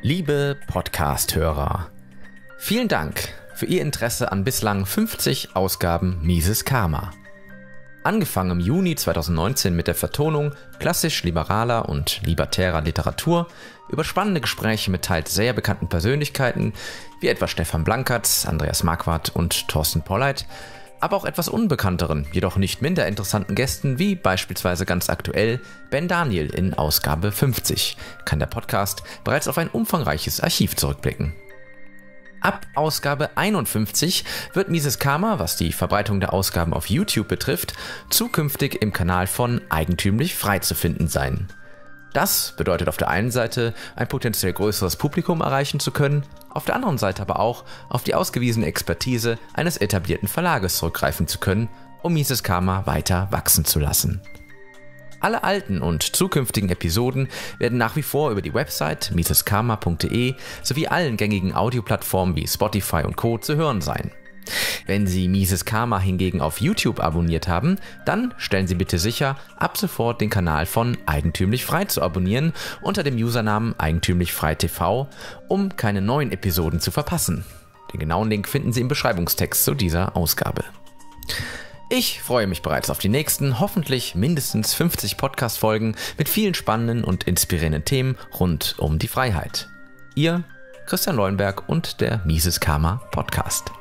Liebe Podcast-Hörer, vielen Dank für Ihr Interesse an bislang 50 Ausgaben Mises Karma. Angefangen im Juni 2019 mit der Vertonung klassisch-liberaler und libertärer Literatur über spannende Gespräche mit teils sehr bekannten Persönlichkeiten wie etwa Stefan Blankertz, Andreas Marquardt und Thorsten Polleit, aber auch etwas unbekannteren, jedoch nicht minder interessanten Gästen wie beispielsweise ganz aktuell Ben Daniel in Ausgabe 50, kann der Podcast bereits auf ein umfangreiches Archiv zurückblicken. Ab Ausgabe 51 wird Mises Karma, was die Verbreitung der Ausgaben auf YouTube betrifft, zukünftig im Kanal von Eigentümlich Frei zu finden sein. Das bedeutet auf der einen Seite, ein potenziell größeres Publikum erreichen zu können, auf der anderen Seite aber auch, auf die ausgewiesene Expertise eines etablierten Verlages zurückgreifen zu können, um Mises Karma weiter wachsen zu lassen. Alle alten und zukünftigen Episoden werden nach wie vor über die Website miseskarma.de sowie allen gängigen Audioplattformen wie Spotify und Co. zu hören sein. Wenn Sie Mises Karma hingegen auf YouTube abonniert haben, dann stellen Sie bitte sicher, ab sofort den Kanal von Eigentümlich Frei zu abonnieren unter dem Usernamen Eigentümlich Frei TV, um keine neuen Episoden zu verpassen. Den genauen Link finden Sie im Beschreibungstext zu dieser Ausgabe. Ich freue mich bereits auf die nächsten, hoffentlich mindestens 50 Podcast-Folgen mit vielen spannenden und inspirierenden Themen rund um die Freiheit. Ihr Christian Neuenberg und der Mises Karma Podcast.